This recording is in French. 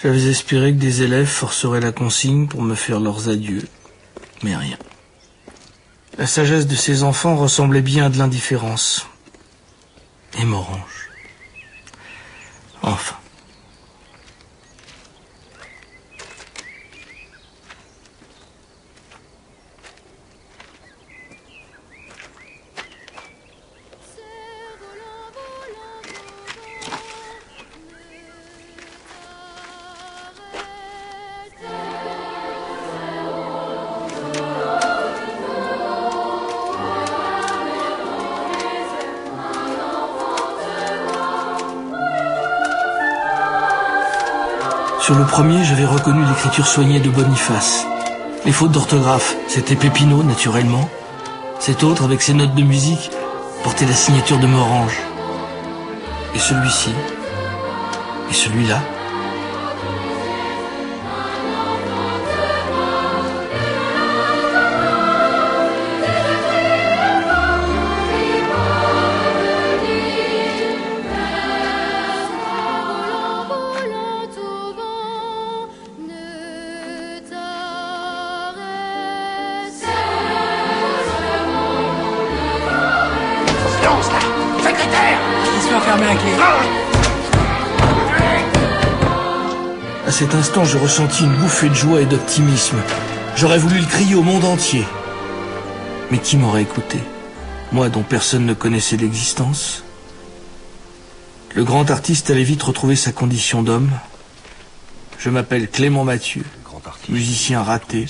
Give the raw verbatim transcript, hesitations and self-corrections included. J'avais espéré que des élèves forceraient la consigne pour me faire leurs adieux, mais rien. La sagesse de ces enfants ressemblait bien à de l'indifférence. Et Morange. Enfin. Sur le premier, j'avais reconnu l'écriture soignée de Boniface. Les fautes d'orthographe, c'était Pépinot, naturellement. Cet autre, avec ses notes de musique, portait la signature de Morange. Et celui-ci. Et celui-là. À cet instant, je ressentis une bouffée de joie et d'optimisme. J'aurais voulu le crier au monde entier. Mais qui m'aurait écouté? Moi dont personne ne connaissait l'existence? Le grand artiste allait vite retrouver sa condition d'homme. Je m'appelle Clément Mathieu, musicien raté.